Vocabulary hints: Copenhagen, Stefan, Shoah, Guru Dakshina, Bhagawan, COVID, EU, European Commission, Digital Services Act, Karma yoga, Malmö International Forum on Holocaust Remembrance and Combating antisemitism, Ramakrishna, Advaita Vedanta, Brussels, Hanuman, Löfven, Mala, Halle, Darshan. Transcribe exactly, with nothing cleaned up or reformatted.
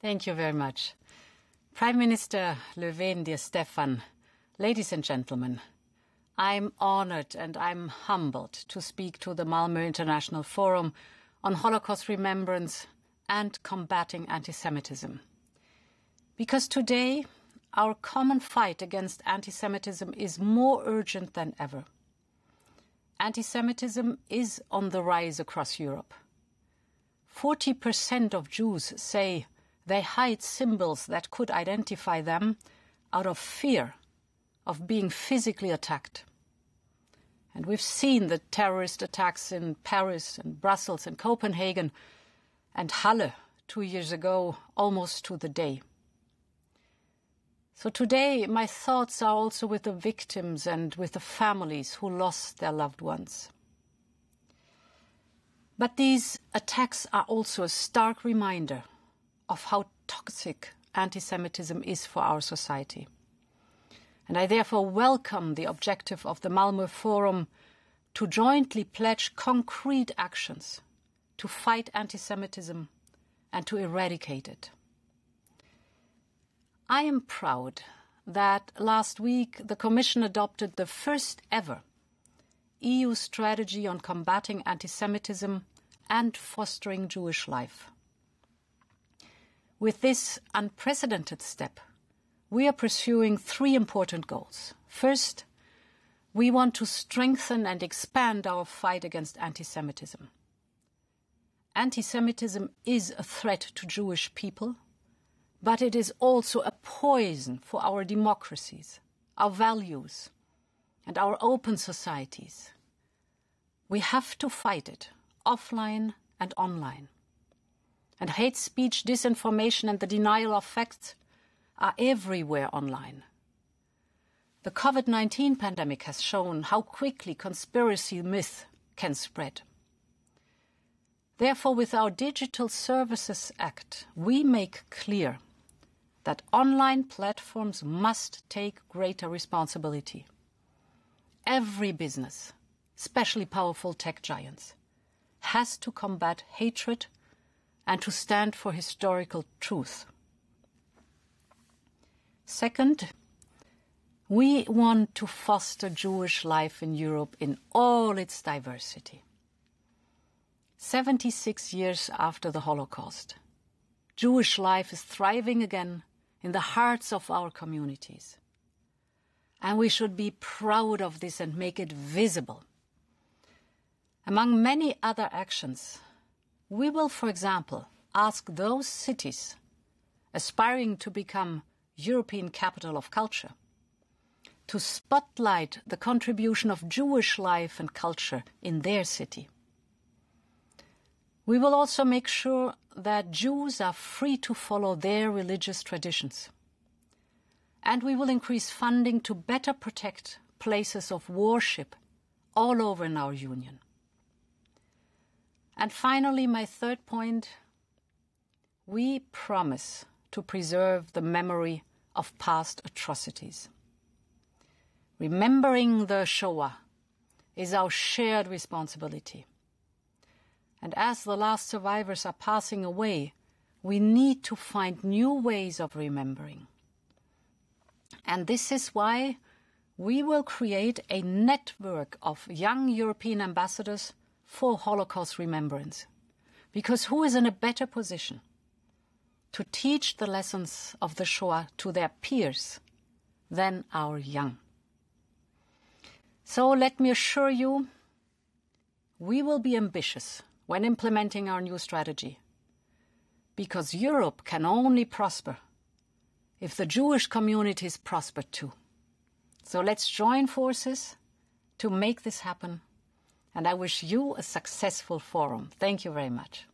Thank you very much. Prime Minister Löfven, dear Stefan, ladies and gentlemen, I'm honored and I'm humbled to speak to the Malmö International Forum on Holocaust Remembrance and Combating Antisemitism. Because today, our common fight against antisemitism is more urgent than ever. Antisemitism is on the rise across Europe. forty percent of Jews say they hide symbols that could identify them out of fear of being physically attacked. And we've seen the terrorist attacks in Paris and Brussels and Copenhagen and Halle two years ago, almost to the day. So today, my thoughts are also with the victims and with the families who lost their loved ones. But these attacks are also a stark reminder of how toxic antisemitism is for our society. And I therefore welcome the objective of the Malmö Forum to jointly pledge concrete actions to fight antisemitism and to eradicate it. I am proud that last week the Commission adopted the first ever E U strategy on combating antisemitism and fostering Jewish life. With this unprecedented step, we are pursuing three important goals. First, we want to strengthen and expand our fight against antisemitism. Antisemitism is a threat to Jewish people, but it is also a poison for our democracies, our values, and our open societies. We have to fight it, offline and online. And hate speech, disinformation, and the denial of facts are everywhere online. The COVID nineteen pandemic has shown how quickly conspiracy myth can spread. Therefore, with our Digital Services Act, we make clear that online platforms must take greater responsibility. Every business, especially powerful tech giants, has to combat hatred and to stand for historical truth. Second, we want to foster Jewish life in Europe in all its diversity. seventy-six years after the Holocaust, Jewish life is thriving again in the hearts of our communities. And we should be proud of this and make it visible. Among many other actions, we will, for example, ask those cities aspiring to become European Capital of Culture, to spotlight the contribution of Jewish life and culture in their city. We will also make sure that Jews are free to follow their religious traditions. And we will increase funding to better protect places of worship all over in our union. And finally, my third point, we promise to preserve the memory of past atrocities. Remembering the Shoah is our shared responsibility. And as the last survivors are passing away, we need to find new ways of remembering. And this is why we will create a network of young European ambassadors for Holocaust remembrance. Because who is in a better position to teach the lessons of the Shoah to their peers than our young? So let me assure you, we will be ambitious when implementing our new strategy, because Europe can only prosper if the Jewish communities prosper too. So let's join forces to make this happen, and I wish you a successful forum. Thank you very much.